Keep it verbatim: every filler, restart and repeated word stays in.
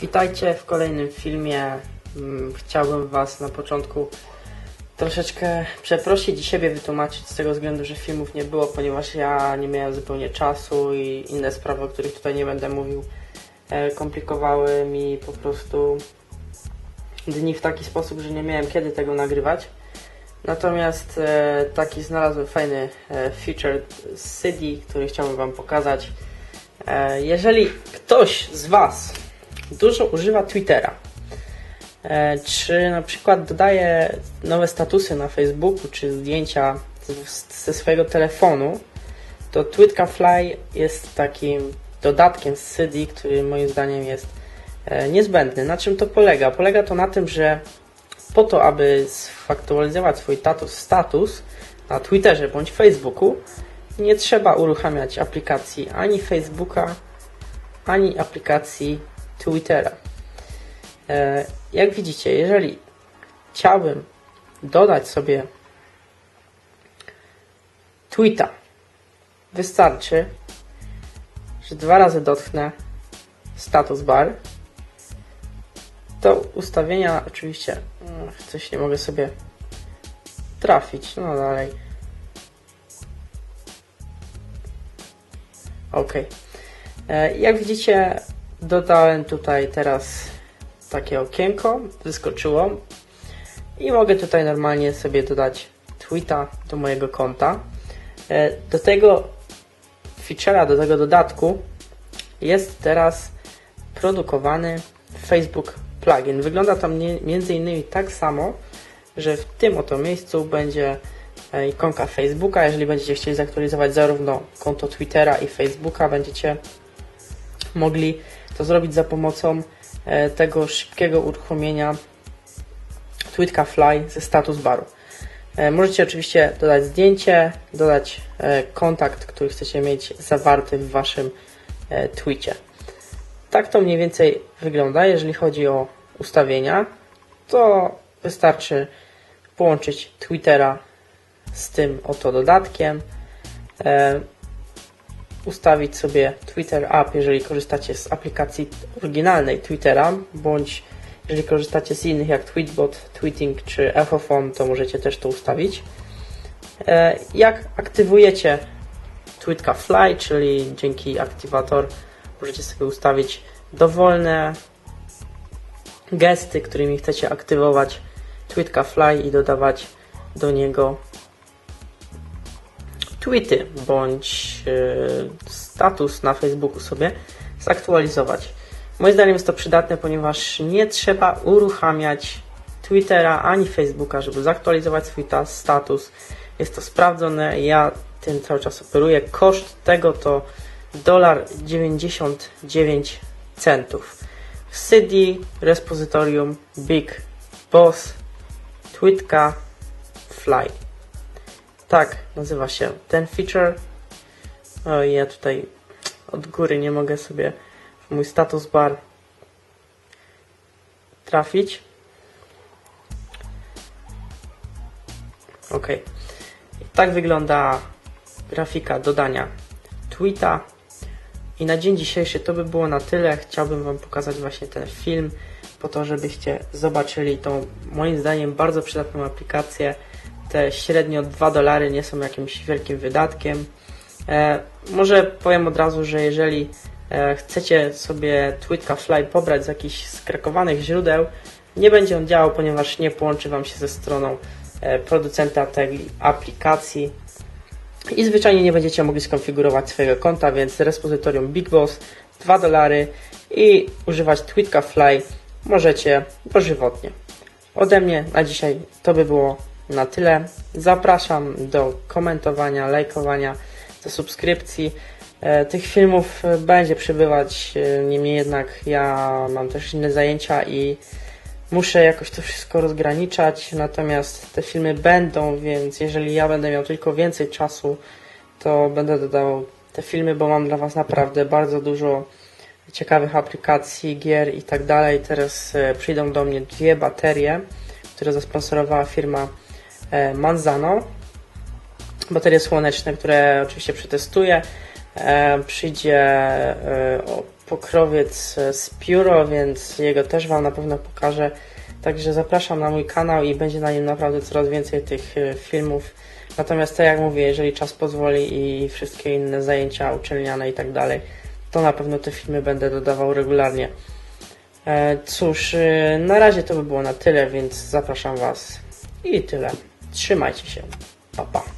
Witajcie w kolejnym filmie. Chciałbym Was na początku troszeczkę przeprosić i siebie wytłumaczyć z tego względu, że filmów nie było, ponieważ ja nie miałem zupełnie czasu i inne sprawy, o których tutaj nie będę mówił, komplikowały mi po prostu dni w taki sposób, że nie miałem kiedy tego nagrywać. Natomiast taki znalazłem fajny feature z Cydii, który chciałbym Wam pokazać. Jeżeli ktoś z Was dużo używa Twittera, czy na przykład dodaje nowe statusy na Facebooku, czy zdjęcia ze swojego telefonu, to TwitkaFly jest takim dodatkiem z Cydii, który moim zdaniem jest niezbędny. Na czym to polega? Polega to na tym, że po to, aby sfaktualizować swój status na Twitterze bądź Facebooku, nie trzeba uruchamiać aplikacji ani Facebooka, ani aplikacji Twittera. Jak widzicie, jeżeli chciałbym dodać sobie tweeta, wystarczy, że dwa razy dotknę status bar. Do ustawienia oczywiście coś nie mogę sobie trafić, no dalej. Ok. Jak widzicie, dodałem tutaj teraz takie okienko, wyskoczyło i mogę tutaj normalnie sobie dodać tweeta do mojego konta. Do tego feature'a, do tego dodatku jest teraz produkowany Facebook plugin. Wygląda to między innymi tak samo, że w tym oto miejscu będzie ikonka Facebooka. Jeżeli będziecie chcieli zaktualizować zarówno konto Twittera i Facebooka, będziecie mogli to zrobić za pomocą tego szybkiego uruchomienia TwitkaFly ze status baru. Możecie oczywiście dodać zdjęcie, dodać kontakt, który chcecie mieć zawarty w Waszym tweetie. Tak to mniej więcej wygląda, jeżeli chodzi o ustawienia, to wystarczy połączyć Twittera z tym oto dodatkiem, e, ustawić sobie Twitter App, jeżeli korzystacie z aplikacji oryginalnej Twittera, bądź jeżeli korzystacie z innych jak Tweetbot, Tweeting czy EchoFone, to możecie też to ustawić. E, jak aktywujecie TwitkaFly, czyli dzięki aktywator, możecie sobie ustawić dowolne gesty, którymi chcecie aktywować TwitkaFly i dodawać do niego tweety bądź yy, status na Facebooku sobie zaktualizować. Moim zdaniem jest to przydatne, ponieważ nie trzeba uruchamiać Twittera ani Facebooka, żeby zaktualizować swój status. Jest to sprawdzone, ja tym cały czas operuję. Koszt tego to dziewięćdziesiąt dziewięć centów. W Cydii, repozytorium BigBoss, TwitkaFly. Tak nazywa się ten feature. O, ja tutaj od góry nie mogę sobie w mój status bar trafić. Ok. I tak wygląda grafika dodania tweeta. I na dzień dzisiejszy to by było na tyle. Chciałbym Wam pokazać właśnie ten film po to, żebyście zobaczyli tą moim zdaniem bardzo przydatną aplikację. Te średnio dwa dolary nie są jakimś wielkim wydatkiem. E, może powiem od razu, że jeżeli e, chcecie sobie TwitkaFly pobrać z jakichś skrakowanych źródeł, nie będzie on działał, ponieważ nie połączy Wam się ze stroną e, producenta tej aplikacji i zwyczajnie nie będziecie mogli skonfigurować swojego konta, więc repozytorium BigBoss, dwa dolary i używać TwitkaFly możecie dożywotnie. Ode mnie na dzisiaj to by było na tyle. Zapraszam do komentowania, lajkowania, do subskrypcji. Tych filmów będzie przybywać, niemniej jednak ja mam też inne zajęcia i muszę jakoś to wszystko rozgraniczać, natomiast te filmy będą, więc jeżeli ja będę miał tylko więcej czasu, to będę dodał te filmy, bo mam dla Was naprawdę bardzo dużo ciekawych aplikacji, gier i tak dalej. Teraz przyjdą do mnie dwie baterie, które zasponsorowała firma Manzano. Baterie słoneczne, które oczywiście przetestuję. Przyjdzie pokrowiec z pióro, więc jego też Wam na pewno pokażę. Także zapraszam na mój kanał i będzie na nim naprawdę coraz więcej tych filmów. Natomiast tak jak mówię, jeżeli czas pozwoli i wszystkie inne zajęcia uczelniane i tak dalej, to na pewno te filmy będę dodawał regularnie. Cóż, na razie to by było na tyle, więc zapraszam Was i tyle. Trzymajcie się. Pa, pa.